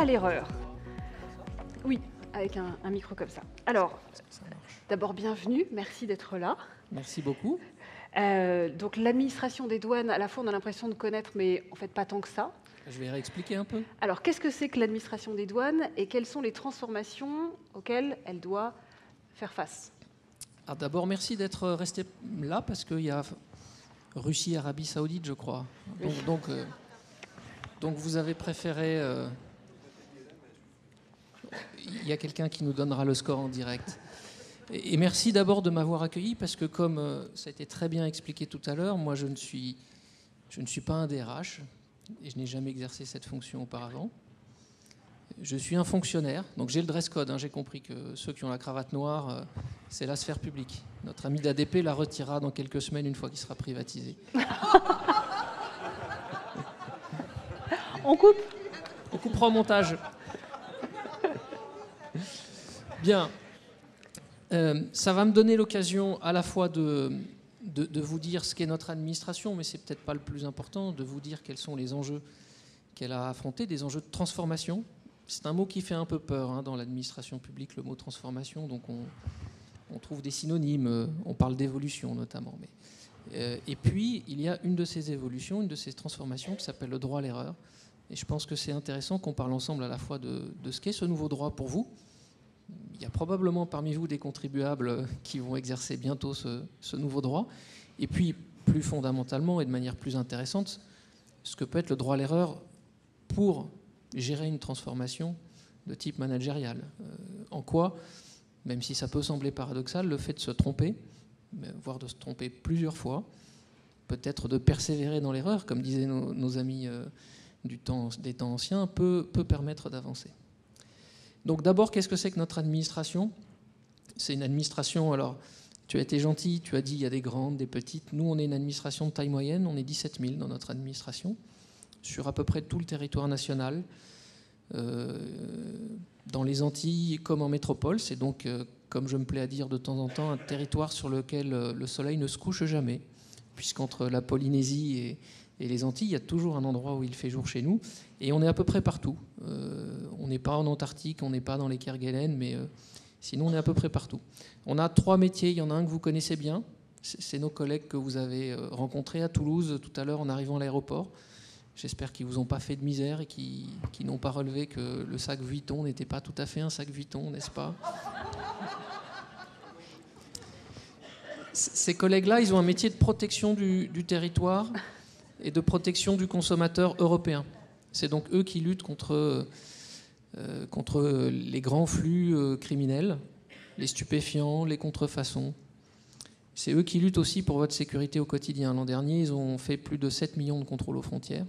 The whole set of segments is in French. droit à l'erreur. Oui, avec un micro comme ça. Alors, d'abord, bienvenue. Merci d'être là. Merci beaucoup. Donc, l'administration des douanes, à la fois, on a l'impression de connaître, mais en fait, pas tant que ça. Je vais réexpliquer un peu. Alors, qu'est-ce que c'est que l'administration des douanes et quelles sont les transformations auxquelles elle doit faire face? D'abord, merci d'être resté là, parce qu'il y a Russie, Arabie Saoudite, je crois. Donc vous avez préféré... Il y a quelqu'un qui nous donnera le score en direct. Et merci d'abord de m'avoir accueilli, parce que comme ça a été très bien expliqué tout à l'heure, moi je ne suis pas un DRH, et je n'ai jamais exercé cette fonction auparavant. Je suis un fonctionnaire, donc j'ai le dress code, hein, j'ai compris que ceux qui ont la cravate noire, c'est la sphère publique. Notre ami d'ADP la retirera dans quelques semaines une fois qu'il sera privatisé. On coupe ? On coupera au montage. Bien. Ça va me donner l'occasion à la fois de vous dire ce qu'est notre administration, mais c'est peut-être pas le plus important, de vous dire quels sont les enjeux qu'elle a affrontés, des enjeux de transformation. C'est un mot qui fait un peu peur, hein, dans l'administration publique, le mot transformation. Donc on trouve des synonymes, on parle d'évolution notamment. Et puis il y a une de ces évolutions, une de ces transformations qui s'appelle le droit à l'erreur. Et je pense que c'est intéressant qu'on parle ensemble à la fois de ce qu'est ce nouveau droit pour vous. Il y a probablement parmi vous des contribuables qui vont exercer bientôt ce nouveau droit. Et puis plus fondamentalement et de manière plus intéressante, ce que peut être le droit à l'erreur pour gérer une transformation de type managérial. En quoi, même si ça peut sembler paradoxal, le fait de se tromper, voire de se tromper plusieurs fois, peut-être de persévérer dans l'erreur, comme disaient nos amis des temps anciens, peut permettre d'avancer. Donc d'abord, qu'est-ce que c'est que notre administration? C'est une administration, alors tu as été gentil, tu as dit il y a des grandes, des petites. Nous, on est une administration de taille moyenne, on est 17 000 dans notre administration, sur à peu près tout le territoire national, dans les Antilles comme en métropole. C'est donc, comme je me plais à dire de temps en temps, un territoire sur lequel le soleil ne se couche jamais, puisqu'entre la Polynésie et les Antilles, il y a toujours un endroit où il fait jour chez nous. Et on est à peu près partout. On n'est pas en Antarctique, on n'est pas dans les Kerguelen, mais sinon on est à peu près partout. On a 3 métiers, il y en a un que vous connaissez bien, c'est nos collègues que vous avez rencontrés à Toulouse tout à l'heure en arrivant à l'aéroport. J'espère qu'ils ne vous ont pas fait de misère et qu'ils n'ont pas relevé que le sac Vuitton n'était pas tout à fait un sac Vuitton, n'est-ce pas? Ces collègues-là, ils ont un métier de protection du territoire et de protection du consommateur européen. C'est donc eux qui luttent contre les grands flux criminels, les stupéfiants, les contrefaçons. C'est eux qui luttent aussi pour votre sécurité au quotidien. L'an dernier, ils ont fait plus de 7 millions de contrôles aux frontières.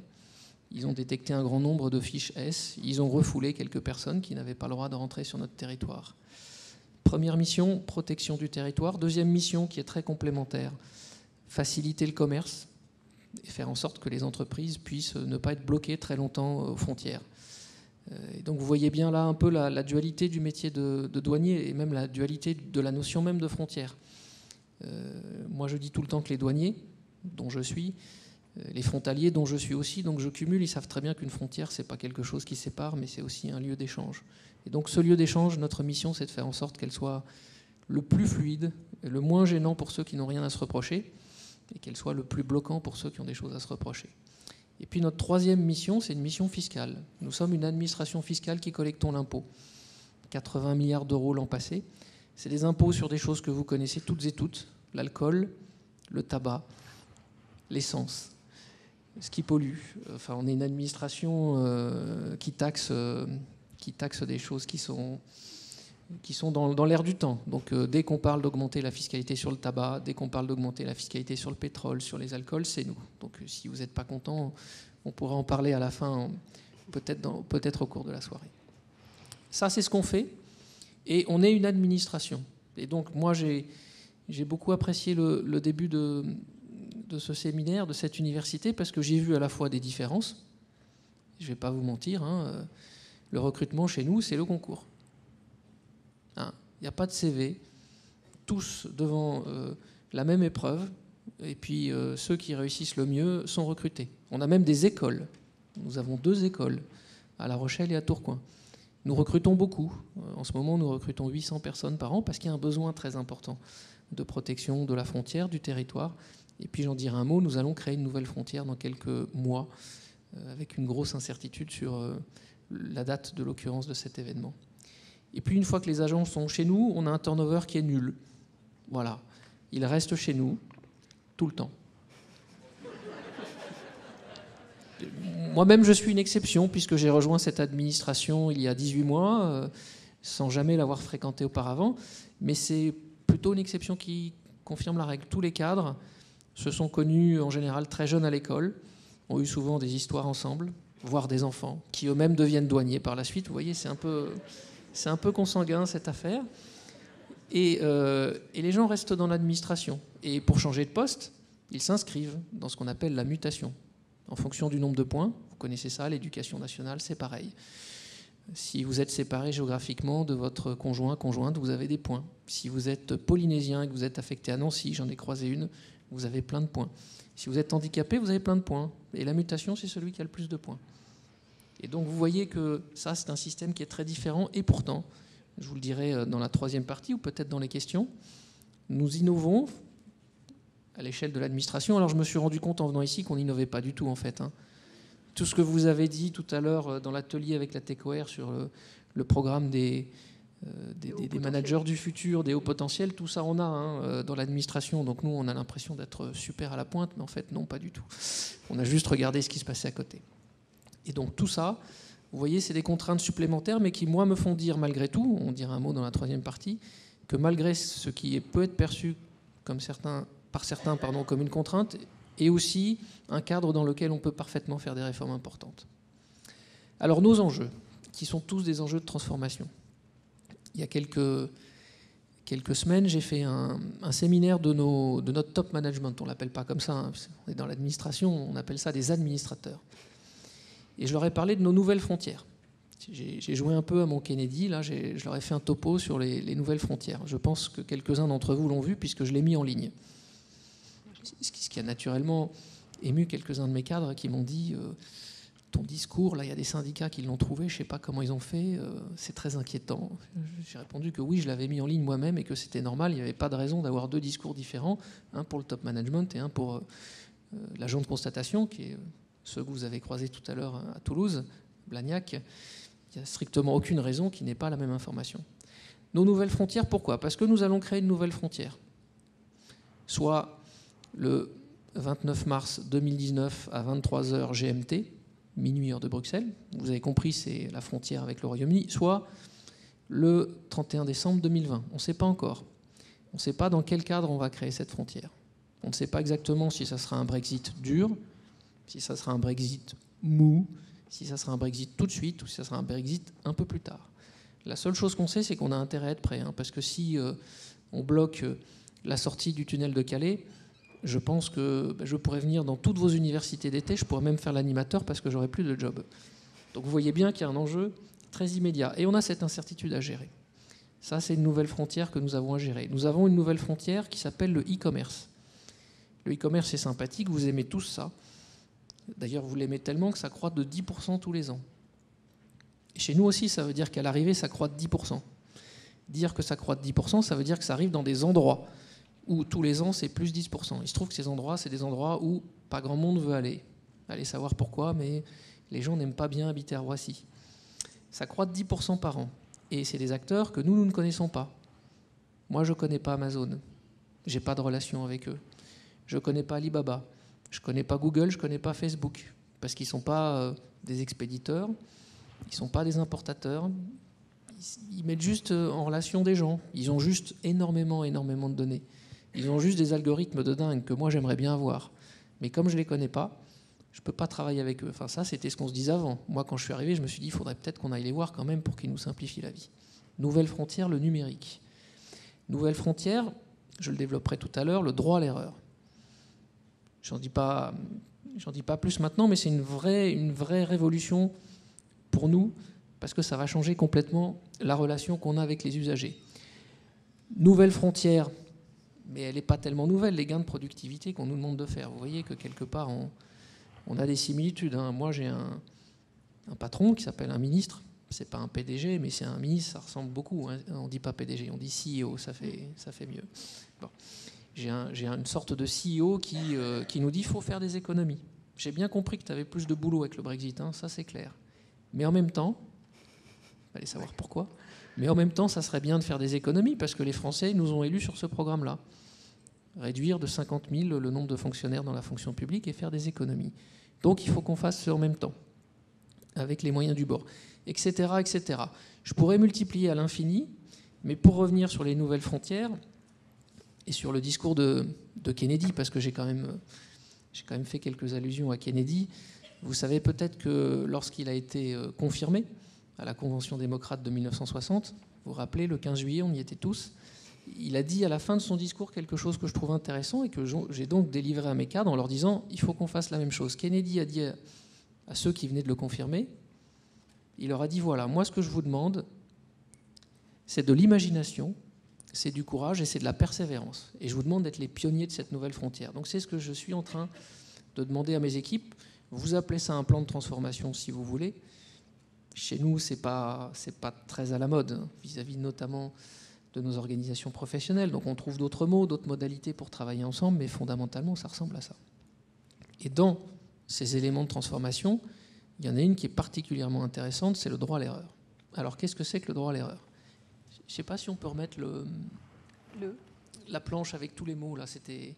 Ils ont détecté un grand nombre de fiches S. Ils ont refoulé quelques personnes qui n'avaient pas le droit de rentrer sur notre territoire. Première mission, protection du territoire. Deuxième mission, qui est très complémentaire, faciliter le commerce et faire en sorte que les entreprises puissent ne pas être bloquées très longtemps aux frontières. Et donc vous voyez bien là un peu la dualité du métier de douanier et même la dualité de la notion même de frontière. Moi je dis tout le temps que les douaniers, dont je suis, les frontaliers dont je suis aussi, donc je cumule, ils savent très bien qu'une frontière, c'est pas quelque chose qui sépare, mais c'est aussi un lieu d'échange. Et donc ce lieu d'échange, notre mission, c'est de faire en sorte qu'elle soit le plus fluide, le moins gênant pour ceux qui n'ont rien à se reprocher, et qu'elle soit le plus bloquant pour ceux qui ont des choses à se reprocher. Et puis notre troisième mission, c'est une mission fiscale. Nous sommes une administration fiscale qui collectons l'impôt. 80 milliards d'euros l'an passé. C'est des impôts sur des choses que vous connaissez toutes et toutes. L'alcool, le tabac, l'essence, ce qui pollue. Enfin, on est une administration qui taxe des choses qui sont dans l'air du temps. Donc dès qu'on parle d'augmenter la fiscalité sur le tabac, dès qu'on parle d'augmenter la fiscalité sur le pétrole, sur les alcools, c'est nous. Donc si vous n'êtes pas content, on pourra en parler à la fin, peut-être au cours de la soirée. Ça, c'est ce qu'on fait. Et on est une administration. Et donc moi, j'ai beaucoup apprécié le début de ce séminaire, de cette université, parce que j'ai vu à la fois des différences. Je ne vais pas vous mentir, hein, le recrutement chez nous, c'est le concours. Il n'y a pas de CV, tous devant la même épreuve, et puis ceux qui réussissent le mieux sont recrutés. On a même des écoles. Nous avons 2 écoles à La Rochelle et à Tourcoing. Nous recrutons beaucoup. En ce moment, nous recrutons 800 personnes par an parce qu'il y a un besoin très important de protection de la frontière, du territoire. Et puis, j'en dirai un mot, nous allons créer une nouvelle frontière dans quelques mois avec une grosse incertitude sur la date de l'occurrence de cet événement. Et puis, une fois que les agents sont chez nous, on a un turnover qui est nul. Voilà. Ils restent chez nous tout le temps. Moi-même, je suis une exception puisque j'ai rejoint cette administration il y a 18 mois sans jamais l'avoir fréquentée auparavant. Mais c'est plutôt une exception qui confirme la règle. Tous les cadres se sont connus en général très jeunes à l'école, ont eu souvent des histoires ensemble, voire des enfants qui eux-mêmes deviennent douaniers par la suite. Vous voyez, c'est un peu consanguin cette affaire. Et les gens restent dans l'administration. Et pour changer de poste, ils s'inscrivent dans ce qu'on appelle la mutation. En fonction du nombre de points, vous connaissez ça, l'éducation nationale, c'est pareil. Si vous êtes séparé géographiquement de votre conjoint, conjointe, vous avez des points. Si vous êtes polynésien et que vous êtes affecté à Nancy, j'en ai croisé une, vous avez plein de points. Si vous êtes handicapé, vous avez plein de points. Et la mutation, c'est celui qui a le plus de points. Et donc vous voyez que ça, c'est un système qui est très différent. Et pourtant, je vous le dirai dans la troisième partie ou peut-être dans les questions, nous innovons à l'échelle de l'administration. Alors je me suis rendu compte en venant ici qu'on n'innovait pas du tout en fait. Tout ce que vous avez dit tout à l'heure dans l'atelier avec la TechOR sur le programme des managers du futur, des hauts potentiels, tout ça on a dans l'administration. Donc nous on a l'impression d'être super à la pointe, mais en fait non, pas du tout. On a juste regardé ce qui se passait à côté. Et donc tout ça, vous voyez, c'est des contraintes supplémentaires, mais qui moi me font dire malgré tout, on dira un mot dans la troisième partie, que malgré ce qui peut être perçu comme certains, comme une contrainte, et aussi un cadre dans lequel on peut parfaitement faire des réformes importantes. Alors nos enjeux, qui sont tous des enjeux de transformation. Il y a quelques semaines, j'ai fait un séminaire de notre top management. On ne l'appelle pas comme ça, on est dans l'administration, on appelle ça des administrateurs. Et je leur ai parlé de nos nouvelles frontières. J'ai joué un peu à mon Kennedy, là, je leur ai fait un topo sur les nouvelles frontières. Je pense que quelques-uns d'entre vous l'ont vu puisque je l'ai mis en ligne. Ce qui a naturellement ému quelques-uns de mes cadres qui m'ont dit « Ton discours, là, il y a des syndicats qui l'ont trouvé, je ne sais pas comment ils ont fait, c'est très inquiétant. » J'ai répondu que oui, je l'avais mis en ligne moi-même et que c'était normal, il n'y avait pas de raison d'avoir deux discours différents, un pour le top management et un pour l'agent de constatation, qui est ceux que vous avez croisés tout à l'heure à Toulouse, Blagnac. Il n'y a strictement aucune raison qui n'ait pas la même information. Nos nouvelles frontières, pourquoi? Parce que nous allons créer une nouvelle frontière. Soit le 29 mars 2019 à 23h GMT, minuit heure de Bruxelles, vous avez compris, c'est la frontière avec le Royaume-Uni, soit le 31 décembre 2020. On ne sait pas encore. On ne sait pas dans quel cadre on va créer cette frontière. On ne sait pas exactement si ça sera un Brexit dur, si ça sera un Brexit mou, si ça sera un Brexit tout de suite ou si ça sera un Brexit un peu plus tard. La seule chose qu'on sait, c'est qu'on a intérêt à être prêt, parce que si on bloque la sortie du tunnel de Calais, je pense que je pourrais venir dans toutes vos universités d'été, je pourrais même faire l'animateur parce que j'aurais plus de job. Donc vous voyez bien qu'il y a un enjeu très immédiat. Et on a cette incertitude à gérer. Ça, c'est une nouvelle frontière que nous avons à gérer. Nous avons une nouvelle frontière qui s'appelle le e-commerce. Le e-commerce est sympathique, vous aimez tous ça. D'ailleurs, vous l'aimez tellement que ça croît de 10% tous les ans. Et chez nous aussi, ça veut dire qu'à l'arrivée, ça croît de 10%. Dire que ça croît de 10%, ça veut dire que ça arrive dans des endroits où tous les ans, c'est plus 10%. Il se trouve que ces endroits, c'est des endroits où pas grand monde veut aller. Allez savoir pourquoi, mais les gens n'aiment pas bien habiter à Roissy. Ça croît de 10% par an. Et c'est des acteurs que nous ne connaissons pas. Moi, je ne connais pas Amazon. Je n'ai pas de relation avec eux. Je ne connais pas Alibaba. Je ne connais pas Google, je ne connais pas Facebook. Parce qu'ils ne sont pas des expéditeurs, ils ne sont pas des importateurs. Ils mettent juste en relation des gens. Ils ont juste énormément de données. Ils ont juste des algorithmes de dingue que moi j'aimerais bien avoir. Mais comme je ne les connais pas, je ne peux pas travailler avec eux. Enfin ça, c'était ce qu'on se disait avant. Moi, quand je suis arrivé, je me suis dit il faudrait peut-être qu'on aille les voir quand même pour qu'ils nous simplifient la vie. Nouvelle frontière, le numérique. Nouvelle frontière, je le développerai tout à l'heure, le droit à l'erreur. J'en dis pas plus maintenant, mais c'est une vraie révolution pour nous parce que ça va changer complètement la relation qu'on a avec les usagers. Nouvelle frontière, mais elle n'est pas tellement nouvelle, les gains de productivité qu'on nous demande de faire. Vous voyez que quelque part, on a des similitudes. Moi, j'ai un, un patron qui s'appelle un ministre. C'est pas un PDG, mais c'est un ministre, ça ressemble beaucoup. Hein. On dit pas PDG, on dit CEO, ça fait mieux. Bon. J'ai une sorte de CEO qui nous dit qu'il faut faire des économies. J'ai bien compris que tu avais plus de boulot avec le Brexit, hein, ça c'est clair. Mais en même temps, allez savoir pourquoi, mais en même temps, ça serait bien de faire des économies parce que les Français nous ont élus sur ce programme-là. Réduire de 50 000 le nombre de fonctionnaires dans la fonction publique et faire des économies. Donc il faut qu'on fasse en même temps, avec les moyens du bord, etc., etc. Je pourrais multiplier à l'infini, mais pour revenir sur les nouvelles frontières et sur le discours de Kennedy, parce que j'ai quand même fait quelques allusions à Kennedy, vous savez peut-être que lorsqu'il a été confirmé à la Convention démocrate de 1960, vous vous rappelez, le 15 juillet, on y était tous, il a dit à la fin de son discours quelque chose que je trouve intéressant et que j'ai donc délivré à mes cadres en leur disant « il faut qu'on fasse la même chose ». Kennedy a dit à ceux qui venaient de le confirmer, il leur a dit « voilà, moi ce que je vous demande, c'est de l'imagination, c'est du courage et c'est de la persévérance. Et je vous demande d'être les pionniers de cette nouvelle frontière. » Donc c'est ce que je suis en train de demander à mes équipes. Vous appelez ça un plan de transformation si vous voulez. Chez nous, c'est pas très à la mode, hein, vis-à-vis notamment de nos organisations professionnelles. Donc on trouve d'autres mots, d'autres modalités pour travailler ensemble, mais fondamentalement, ça ressemble à ça. Et dans ces éléments de transformation, il y en a une qui est particulièrement intéressante, c'est le droit à l'erreur. Alors qu'est-ce que c'est que le droit à l'erreur ? Je ne sais pas si on peut remettre la planche avec tous les mots, là, c'était...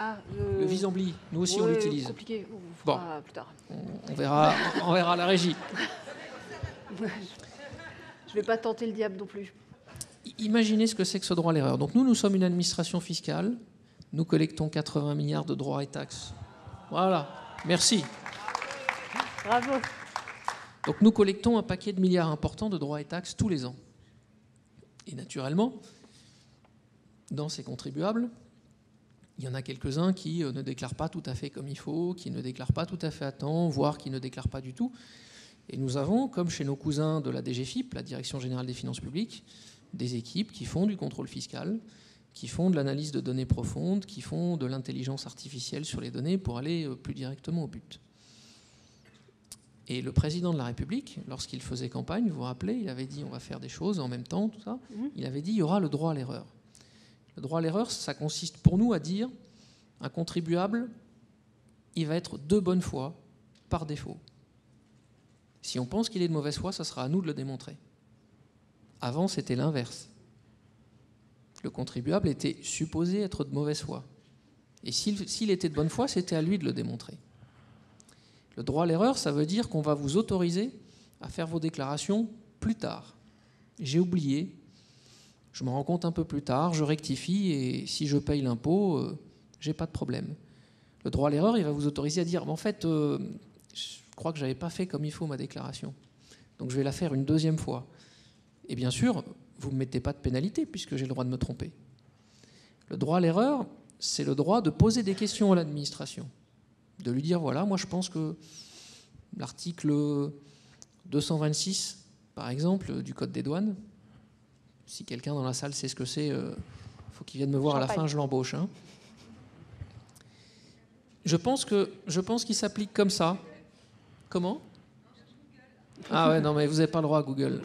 Ah, le vis-en-blis, nous aussi on l'utilise. Compliqué. On fera plus tard. On verra la régie. Je ne vais pas tenter le diable non plus. Imaginez ce que c'est que ce droit à l'erreur. Donc nous sommes une administration fiscale, nous collectons 80 milliards de droits et taxes. Voilà, merci. Bravo. Donc nous collectons un paquet de milliards importants de droits et taxes tous les ans. Et naturellement, dans ces contribuables, il y en a quelques-uns qui ne déclarent pas tout à fait comme il faut, qui ne déclarent pas tout à fait à temps, voire qui ne déclarent pas du tout. Et nous avons, comme chez nos cousins de la DGFIP, la Direction Générale des Finances Publiques, des équipes qui font du contrôle fiscal, qui font de l'analyse de données profondes, qui font de l'intelligence artificielle sur les données pour aller plus directement au but. Et le président de la République, lorsqu'il faisait campagne, vous vous rappelez, il avait dit on va faire des choses en même temps, tout ça. Il avait dit il y aura le droit à l'erreur. Le droit à l'erreur, ça consiste pour nous à dire un contribuable, il va être de bonne foi par défaut. Si on pense qu'il est de mauvaise foi, ça sera à nous de le démontrer. Avant, c'était l'inverse. Le contribuable était supposé être de mauvaise foi. Et s'il était de bonne foi, c'était à lui de le démontrer. Le droit à l'erreur, ça veut dire qu'on va vous autoriser à faire vos déclarations plus tard. J'ai oublié, je me rends compte un peu plus tard, je rectifie et si je paye l'impôt, j'ai pas de problème. Le droit à l'erreur, il va vous autoriser à dire « en fait, je crois que j'avais pas fait comme il faut ma déclaration, donc je vais la faire une deuxième fois ». Et bien sûr, vous ne me mettez pas de pénalité puisque j'ai le droit de me tromper. Le droit à l'erreur, c'est le droit de poser des questions à l'administration. De lui dire, voilà, moi je pense que l'article 226, par exemple, du Code des douanes, si quelqu'un dans la salle sait ce que c'est, faut qu'il vienne me voir à la fin, je l'embauche. Hein. Je pense qu'il s'applique comme ça. Comment ? Ah ouais, non, mais vous n'avez pas le droit à Google.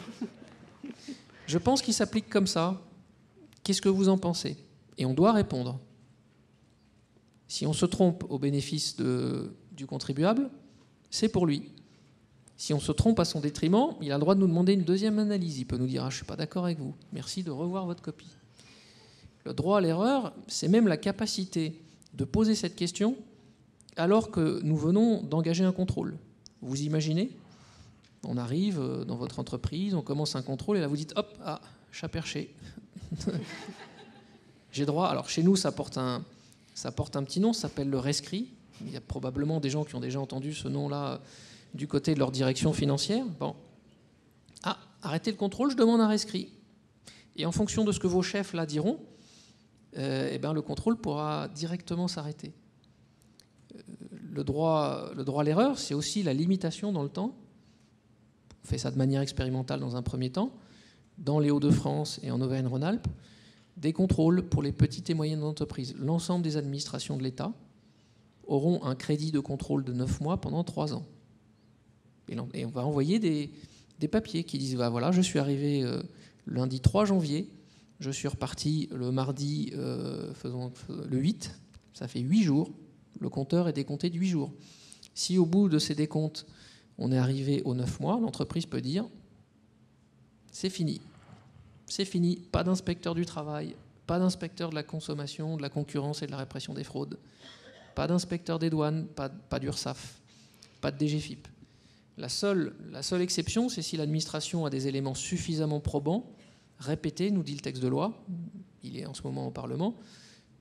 Je pense qu'il s'applique comme ça. Qu'est-ce que vous en pensez ? Et on doit répondre. Si on se trompe au bénéfice du contribuable, c'est pour lui. Si on se trompe à son détriment, il a le droit de nous demander une deuxième analyse. Il peut nous dire « ah, je ne suis pas d'accord avec vous, merci de revoir votre copie ». Le droit à l'erreur, c'est même la capacité de poser cette question alors que nous venons d'engager un contrôle. Vous imaginez ? On arrive dans votre entreprise, on commence un contrôle et là vous dites « hop, ah, chat perché ». J'ai droit, alors chez nous ça porte un petit nom, ça s'appelle le rescrit. Il y a probablement des gens qui ont déjà entendu ce nom-là du côté de leur direction financière. Bon. Ah, arrêtez le contrôle, je demande un rescrit. Et en fonction de ce que vos chefs là diront, le contrôle pourra directement s'arrêter. Le droit à l'erreur, c'est aussi la limitation dans le temps. On fait ça de manière expérimentale dans un premier temps. Dans les Hauts-de-France et en Auvergne-Rhône-Alpes, des contrôles pour les petites et moyennes entreprises. L'ensemble des administrations de l'État auront un crédit de contrôle de 9 mois pendant 3 ans. Et on va envoyer des papiers qui disent bah, voilà, je suis arrivé lundi 3 janvier, je suis reparti le mardi le 8, ça fait 8 jours, le compteur est décompté de 8 jours. Si au bout de ces décomptes, on est arrivé aux 9 mois, l'entreprise peut dire c'est fini. C'est fini, pas d'inspecteur du travail, pas d'inspecteur de la consommation, de la concurrence et de la répression des fraudes, pas d'inspecteur des douanes, pas d'URSSAF, pas de DGFIP. La seule exception, c'est si l'administration a des éléments suffisamment probants, répétés, nous dit le texte de loi, il est en ce moment au Parlement,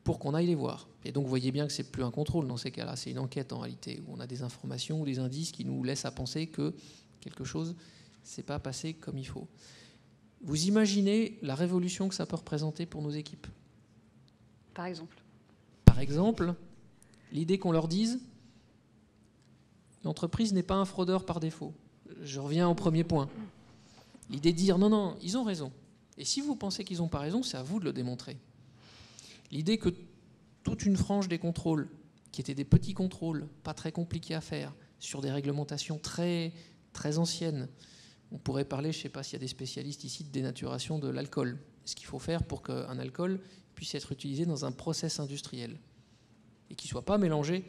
pour qu'on aille les voir. Et donc vous voyez bien que c'est plus un contrôle dans ces cas-là, c'est une enquête en réalité, où on a des informations ou des indices qui nous laissent à penser que quelque chose ne s'est pas passé comme il faut. Vous imaginez la révolution que ça peut représenter pour nos équipes. Par exemple. Par exemple, l'idée qu'on leur dise « l'entreprise n'est pas un fraudeur par défaut ». Je reviens au premier point. L'idée de dire « non, non, ils ont raison ». Et si vous pensez qu'ils n'ont pas raison, c'est à vous de le démontrer. L'idée que toute une frange des contrôles, qui étaient des petits contrôles, pas très compliqués à faire, sur des réglementations très, très anciennes, on pourrait parler, je ne sais pas s'il y a des spécialistes ici, de dénaturation de l'alcool. Ce qu'il faut faire pour qu'un alcool puisse être utilisé dans un process industriel et qu'il ne soit pas mélangé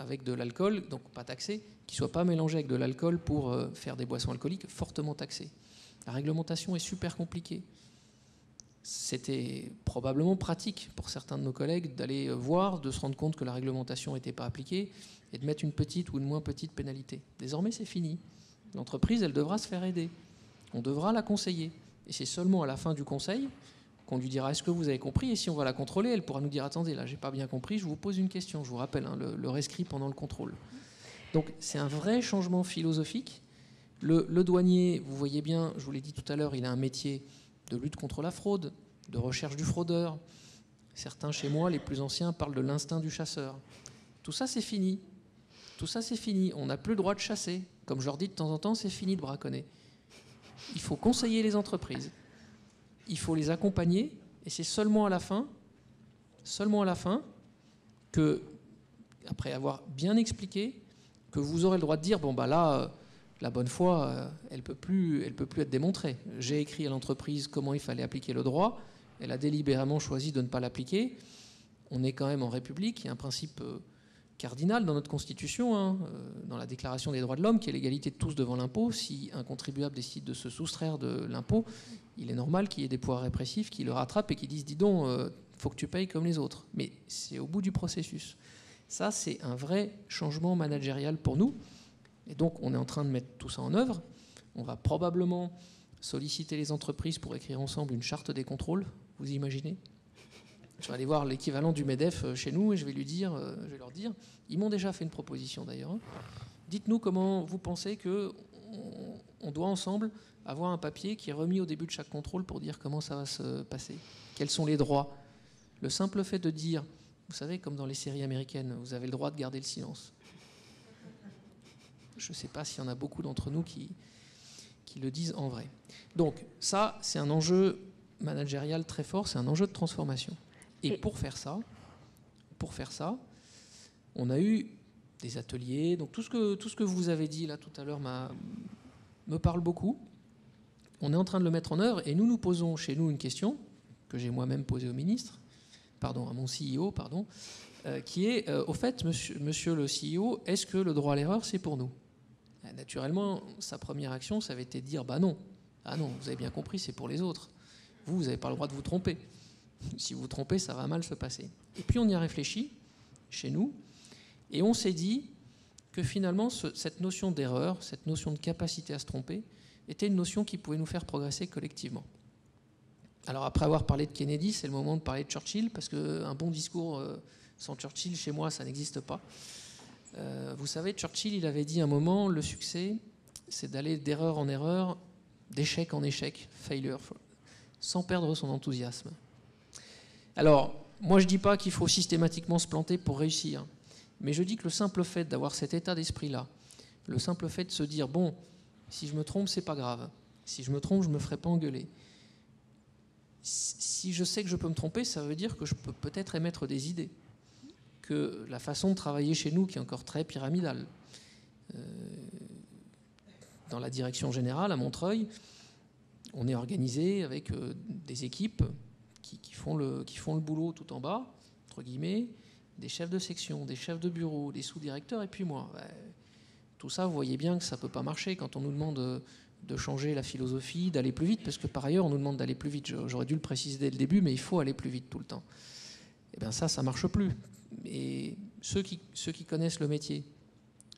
avec de l'alcool, donc pas taxé, qu'il ne soit pas mélangé avec de l'alcool pour faire des boissons alcooliques fortement taxées. La réglementation est super compliquée. C'était probablement pratique pour certains de nos collègues d'aller voir, de se rendre compte que la réglementation n'était pas appliquée et de mettre une petite ou une moins petite pénalité. Désormais, c'est fini. L'entreprise, elle devra se faire aider. On devra la conseiller. Et c'est seulement à la fin du conseil qu'on lui dira « Est-ce que vous avez compris ?» Et si on va la contrôler, elle pourra nous dire « Attendez, là, j'ai pas bien compris, je vous pose une question. » Je vous rappelle, hein, le rescrit pendant le contrôle. Donc, c'est un vrai changement philosophique. Le douanier, vous voyez bien, je vous l'ai dit tout à l'heure, il a un métier de lutte contre la fraude, de recherche du fraudeur. Certains, chez moi, les plus anciens, parlent de l'instinct du chasseur. Tout ça, c'est fini. Tout ça, c'est fini. On n'a plus le droit de chasser. Comme je leur dis de temps en temps, c'est fini de braconner. Il faut conseiller les entreprises. Il faut les accompagner. Et c'est seulement à la fin, que, après avoir bien expliqué, que vous aurez le droit de dire, bon, bah là, la bonne foi, elle peut plus être démontrée. J'ai écrit à l'entreprise comment il fallait appliquer le droit. Elle a délibérément choisi de ne pas l'appliquer. On est quand même en République. Il y a un principe cardinal dans notre Constitution, hein, dans la Déclaration des droits de l'homme, qui est l'égalité de tous devant l'impôt. Si un contribuable décide de se soustraire de l'impôt, il est normal qu'il y ait des pouvoirs répressifs qui le rattrapent et qui disent « Dis donc, faut que tu payes comme les autres ». Mais c'est au bout du processus. Ça, c'est un vrai changement managérial pour nous. Et donc, on est en train de mettre tout ça en œuvre. On va probablement solliciter les entreprises pour écrire ensemble une charte des contrôles, vous imaginez ? Je vais aller voir l'équivalent du MEDEF chez nous et je vais lui dire, je vais leur dire, ils m'ont déjà fait une proposition d'ailleurs. Dites-nous comment vous pensez qu'on doit ensemble avoir un papier qui est remis au début de chaque contrôle pour dire comment ça va se passer. Quels sont les droits? Le simple fait de dire, vous savez, comme dans les séries américaines, vous avez le droit de garder le silence. Je ne sais pas s'il y en a beaucoup d'entre nous qui le disent en vrai. Donc ça, c'est un enjeu managérial très fort, c'est un enjeu de transformation. Et pour faire ça, on a eu des ateliers. Donc tout ce que vous avez dit là tout à l'heure me parle beaucoup. On est en train de le mettre en œuvre et nous posons chez nous une question que j'ai moi-même posée au ministre, pardon, à mon CEO, pardon, qui est au fait, monsieur le CEO, est-ce que le droit à l'erreur, c'est pour nous? Naturellement, sa première action, ça avait été de dire bah non, ah non, vous avez bien compris, c'est pour les autres. Vous n'avez pas le droit de vous tromper. Si vous vous trompez, ça va mal se passer. Et puis on y a réfléchi, chez nous, et on s'est dit que finalement, cette notion d'erreur, cette notion de capacité à se tromper, était une notion qui pouvait nous faire progresser collectivement. Alors après avoir parlé de Kennedy, c'est le moment de parler de Churchill, parce qu'un bon discours sans Churchill, chez moi, ça n'existe pas. Vous savez, Churchill, il avait dit à un moment, le succès, c'est d'aller d'erreur en erreur, d'échec en échec, failure, sans perdre son enthousiasme. Alors, moi, je ne dis pas qu'il faut systématiquement se planter pour réussir, mais je dis que le simple fait d'avoir cet état d'esprit-là, le simple fait de se dire « bon, si je me trompe, c'est pas grave. Si je me trompe, je ne me ferai pas engueuler. Si je sais que je peux me tromper, ça veut dire que je peux peut-être émettre des idées. Que la façon de travailler chez nous, qui est encore très pyramidale, dans la direction générale à Montreuil, on est organisé avec des équipes qui font le boulot tout en bas, entre guillemets, des chefs de section, des chefs de bureau, des sous-directeurs, et puis moi. Bah, tout ça, vous voyez bien que ça ne peut pas marcher quand on nous demande de changer la philosophie, d'aller plus vite, parce que par ailleurs, on nous demande d'aller plus vite. J'aurais dû le préciser dès le début, mais il faut aller plus vite tout le temps. Et bien ça ne marche plus. Et ceux qui connaissent le métier,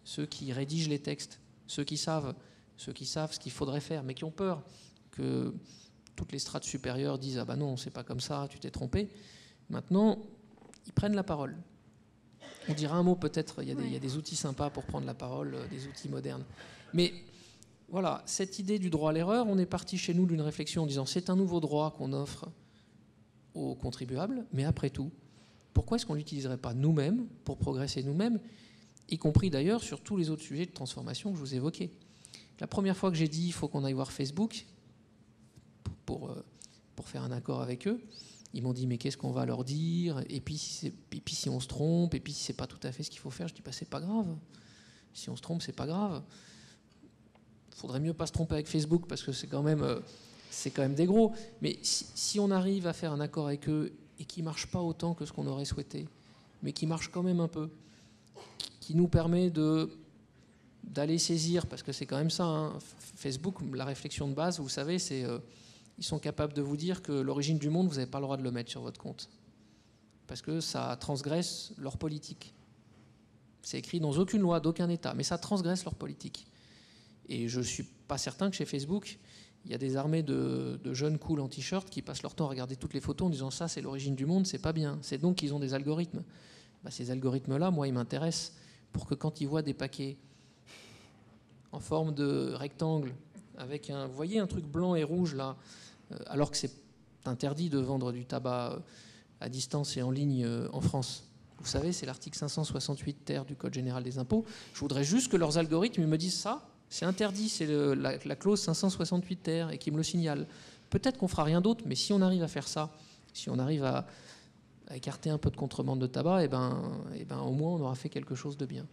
ceux qui rédigent les textes, ceux qui savent ce qu'il faudrait faire, mais qui ont peur que toutes les strates supérieures disent « Ah ben non, c'est pas comme ça, tu t'es trompé », maintenant, ils prennent la parole. On dira un mot peut-être, il y a des outils sympas pour prendre la parole, des outils modernes. Mais voilà, cette idée du droit à l'erreur, on est parti chez nous d'une réflexion en disant « C'est un nouveau droit qu'on offre aux contribuables, mais après tout, pourquoi est-ce qu'on ne l'utiliserait pas nous-mêmes pour progresser nous-mêmes ?» y compris d'ailleurs sur tous les autres sujets de transformation que je vous évoquais. La première fois que j'ai dit « il faut qu'on aille voir Facebook » pour faire un accord avec eux, ils m'ont dit « mais qu'est-ce qu'on va leur dire ? Et puis si on se trompe, et puis si c'est pas tout à fait ce qu'il faut faire ?» Je dis « bah, c'est pas grave, si on se trompe, c'est pas grave. Faudrait mieux pas se tromper avec Facebook parce que c'est quand même des gros. Mais si on arrive à faire un accord avec eux et qui marche pas autant que ce qu'on aurait souhaité, mais qui marche quand même un peu, qui nous permet d'aller saisir, parce que c'est quand même ça, hein, Facebook, la réflexion de base, vous savez, c'est ils sont capables de vous dire que l'origine du monde, vous n'avez pas le droit de le mettre sur votre compte, parce que ça transgresse leur politique. C'est écrit dans aucune loi, d'aucun État, mais ça transgresse leur politique. Et je ne suis pas certain que chez Facebook, il y a des armées de jeunes cools en t-shirt qui passent leur temps à regarder toutes les photos en disant ça, c'est l'origine du monde, c'est pas bien. C'est donc qu'ils ont des algorithmes. Bah, ces algorithmes-là, moi, ils m'intéressent, pour que quand ils voient des paquets en forme de rectangle, avec un, vous voyez, un truc blanc et rouge là, alors que c'est interdit de vendre du tabac à distance et en ligne en France. Vous savez, c'est l'article 568 ter du Code général des impôts. Je voudrais juste que leurs algorithmes me disent ça, c'est interdit, c'est la clause 568 ter et qu'ils me le signalent. Peut-être qu'on fera rien d'autre, mais si on arrive à faire ça, si on arrive à écarter un peu de contrebande de tabac, et ben au moins on aura fait quelque chose de bien.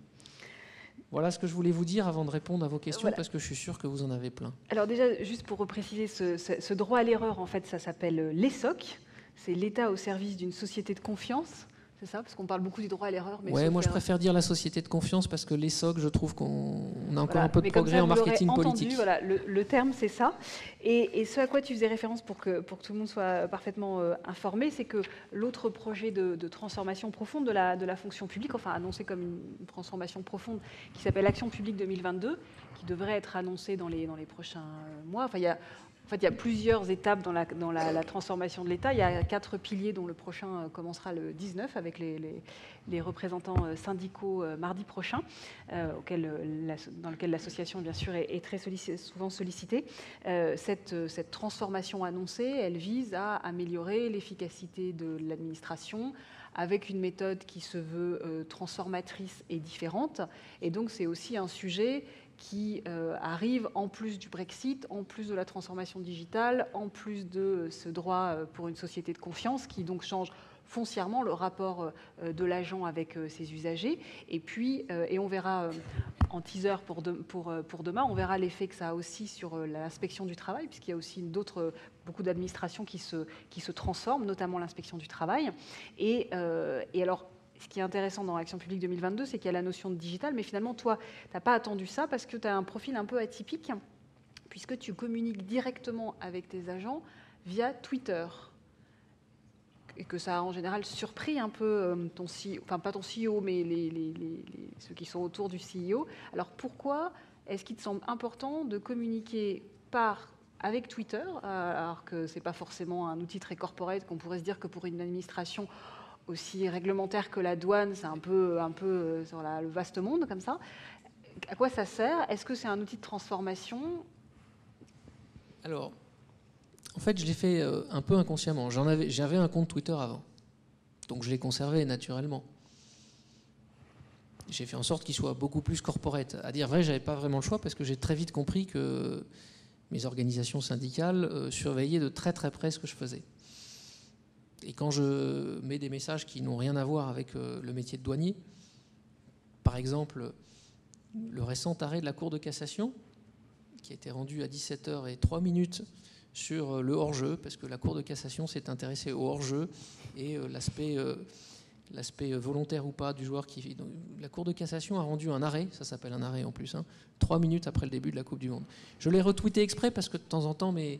Voilà ce que je voulais vous dire avant de répondre à vos questions, voilà. Parce que je suis sûr que vous en avez plein. Alors déjà, juste pour repréciser, ce droit à l'erreur, en fait, ça s'appelle l'ESSOC, c'est l'État au service d'une société de confiance, c'est ça? Parce qu'on parle beaucoup du droit à l'erreur. Oui, moi je préfère dire la société de confiance parce que l'ESSOC, je trouve qu'on a encore un peu de progrès en marketing politique. Voilà, le terme, c'est ça. Et ce à quoi tu faisais référence pour que tout le monde soit parfaitement informé, c'est que l'autre projet de transformation profonde de la fonction publique, enfin annoncé comme une transformation profonde, qui s'appelle Action publique 2022, qui devrait être annoncé dans les prochains mois. Enfin, il y a plusieurs étapes dans la transformation de l'État. Il y a 4 piliers dont le prochain commencera le 19 avec les représentants syndicaux mardi prochain, dans lequel l'association, bien sûr, est très souvent sollicitée. Cette transformation annoncée, elle vise à améliorer l'efficacité de l'administration avec une méthode qui se veut transformatrice et différente. Et donc, c'est aussi un sujet qui arrive en plus du Brexit, en plus de la transformation digitale, en plus de ce droit pour une société de confiance qui donc change foncièrement le rapport de l'agent avec ses usagers. Et puis, et on verra en teaser pour demain, on verra l'effet que ça a aussi sur l'inspection du travail, puisqu'il y a aussi beaucoup d'administrations qui se transforment, notamment l'inspection du travail. Et alors, ce qui est intéressant dans Action publique 2022, c'est qu'il y a la notion de digital, mais finalement, toi, tu n'as pas attendu ça parce que tu as un profil un peu atypique, puisque tu communiques directement avec tes agents via Twitter. Et que ça a en général surpris un peu ton CEO, enfin pas ton CEO, mais ceux qui sont autour du CEO. Alors pourquoi est-ce qu'il te semble important de communiquer avec Twitter, alors que ce n'est pas forcément un outil très corporate, qu'on pourrait se dire que pour une administration aussi réglementaire que la douane, c'est un peu sur le vaste monde comme ça. À quoi ça sert? Est-ce que c'est un outil de transformation? Alors, en fait, je l'ai fait un peu inconsciemment. J'avais un compte Twitter avant, donc je l'ai conservé naturellement. J'ai fait en sorte qu'il soit beaucoup plus corporate. À dire vrai, j'avais pas vraiment le choix parce que j'ai très vite compris que mes organisations syndicales surveillaient de très très près ce que je faisais. Et quand je mets des messages qui n'ont rien à voir avec le métier de douanier, par exemple, le récent arrêt de la Cour de cassation qui a été rendu à 17h03 sur le hors-jeu, parce que la Cour de cassation s'est intéressée au hors-jeu et l'aspect volontaire ou pas du joueur qui... Donc, la Cour de cassation a rendu un arrêt, ça s'appelle un arrêt en plus, 3 minutes après le début de la Coupe du Monde. Je l'ai retweeté exprès parce que de temps en temps mes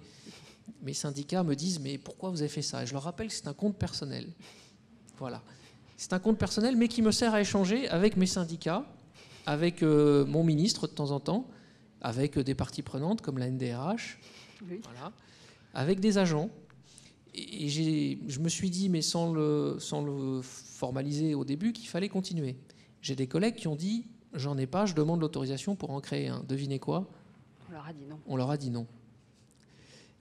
syndicats me disent « mais pourquoi vous avez fait ça ?» Et je leur rappelle que c'est un compte personnel. Voilà. C'est un compte personnel mais qui me sert à échanger avec mes syndicats, avec mon ministre de temps en temps, avec des parties prenantes comme la NDRH, oui. Voilà, avec des agents. Et je me suis dit, mais sans le formaliser au début, qu'il fallait continuer. J'ai des collègues qui ont dit, j'en ai pas, je demande l'autorisation pour en créer un. Devinez quoi ? On leur a dit non. On leur a dit non.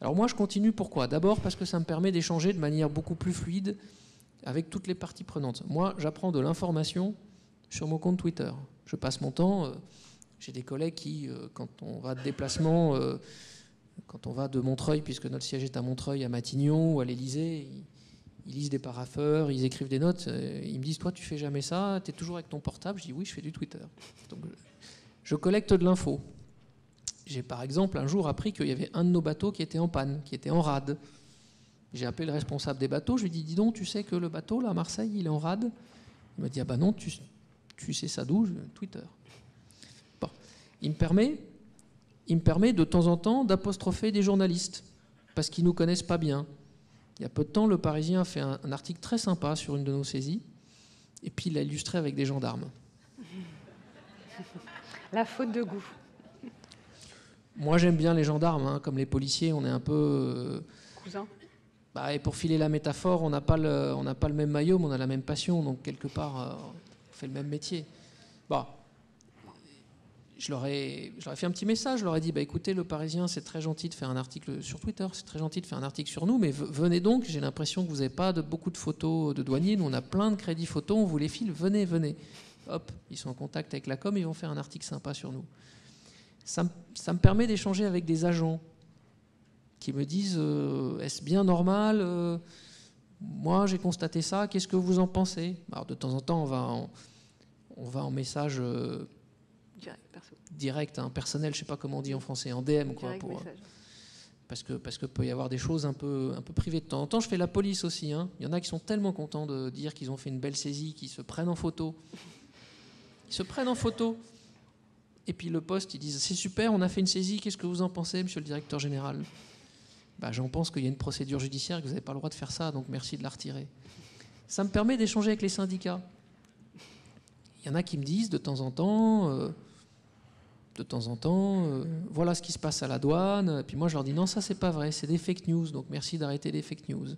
Alors moi, je continue. Pourquoi ? D'abord parce que ça me permet d'échanger de manière beaucoup plus fluide avec toutes les parties prenantes. Moi, j'apprends de l'information sur mon compte Twitter. Je passe mon temps. J'ai des collègues qui, quand on va de déplacement... Quand on va de Montreuil, puisque notre siège est à Montreuil, à Matignon ou à l'Elysée, ils lisent des parapheurs, ils écrivent des notes. Ils me disent « Toi, tu fais jamais ça, tu es toujours avec ton portable ?» Je dis « Oui, je fais du Twitter. » Donc, je collecte de l'info. J'ai par exemple un jour appris qu'il y avait un de nos bateaux qui était en panne, qui était en rade. J'ai appelé le responsable des bateaux, je lui ai dit « Dis donc, tu sais que le bateau, là, à Marseille, il est en rade ?» Il m'a dit « Ah ben non, tu sais ça d'où ?» Twitter. Bon. Il me permet de temps en temps d'apostropher des journalistes, parce qu'ils ne nous connaissent pas bien. Il y a peu de temps, le Parisien a fait un article très sympa sur une de nos saisies, et puis il l'a illustré avec des gendarmes. La faute de goût. Moi, j'aime bien les gendarmes, comme les policiers, on est un peu... Cousins. Bah, et pour filer la métaphore, on n'a pas le même maillot, mais on a la même passion, donc quelque part, on fait le même métier. Bah. Je leur ai fait un petit message, je leur ai dit, bah, écoutez, le Parisien, c'est très gentil de faire un article sur Twitter, c'est très gentil de faire un article sur nous, mais venez donc, j'ai l'impression que vous n'avez pas beaucoup de photos de douaniers, nous on a plein de crédits photos, on vous les file, venez, venez. Hop, ils sont en contact avec la com, ils vont faire un article sympa sur nous. Ça me permet d'échanger avec des agents qui me disent, est-ce bien normal moi, j'ai constaté ça, qu'est-ce que vous en pensez? Alors de temps en temps, on va en message... Direct, personnel, je ne sais pas comment on dit en français, en DM, quoi, parce que peut y avoir des choses un peu privées de temps en temps. Je fais la police aussi, Il y en a qui sont tellement contents de dire qu'ils ont fait une belle saisie, qu'ils se prennent en photo. Ils se prennent en photo. Et puis le poste, ils disent, c'est super, on a fait une saisie, qu'est-ce que vous en pensez, monsieur le directeur général? Bah, j'en pense qu'il y a une procédure judiciaire, que vous n'avez pas le droit de faire ça, donc merci de la retirer. Ça me permet d'échanger avec les syndicats. Il y en a qui me disent de temps en temps... voilà ce qui se passe à la douane. Et puis moi, je leur dis, non, ça, c'est pas vrai, c'est des fake news, donc merci d'arrêter les fake news.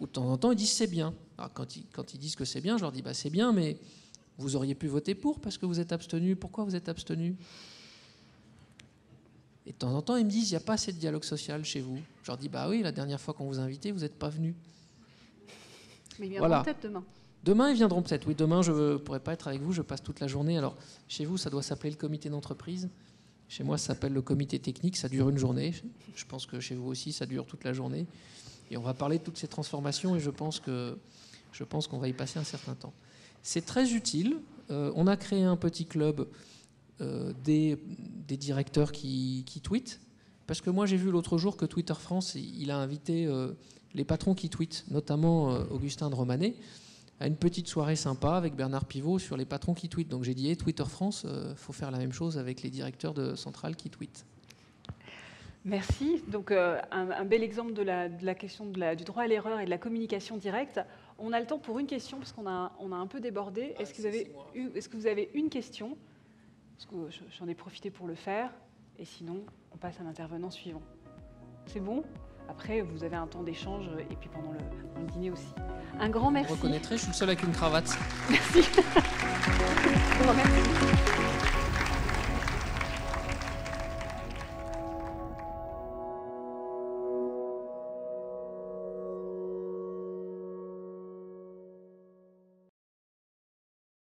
Ou de temps en temps, ils disent, c'est bien. Alors, quand ils disent que c'est bien, je leur dis, bah, c'est bien, mais vous auriez pu voter pour parce que vous êtes abstenu. Pourquoi vous êtes abstenu? Et de temps en temps, ils me disent, il n'y a pas assez de dialogue social chez vous. Je leur dis, bah oui, la dernière fois qu'on vous a invité, vous n'êtes pas venu. Mais ils viendront peut-être demain. Demain, ils viendront peut-être. Oui, demain, je ne pourrai pas être avec vous, je passe toute la journée. Alors, chez vous, ça doit s'appeler le comité d'entreprise. Chez moi, ça s'appelle le comité technique, ça dure une journée. Je pense que chez vous aussi, ça dure toute la journée. Et on va parler de toutes ces transformations et je pense qu'on va y passer un certain temps. C'est très utile. On a créé un petit club des directeurs qui tweetent. Parce que moi, j'ai vu l'autre jour que Twitter France, il a invité les patrons qui tweetent, notamment Augustin de Romanet, à une petite soirée sympa avec Bernard Pivot sur les patrons qui tweetent. Donc j'ai dit, hey, Twitter France, faut faire la même chose avec les directeurs de centrales qui tweetent. Merci. Donc un bel exemple de la question du droit à l'erreur et de la communication directe. On a le temps pour une question parce qu'on a un peu débordé. Est-ce que vous avez une question? Parce que j'en ai profité pour le faire. Et sinon, on passe à l'intervenant suivant. C'est bon ? Après, vous avez un temps d'échange et puis pendant le dîner aussi. Un grand merci. Vous reconnaîtrez, je suis le seul avec une cravate. Merci.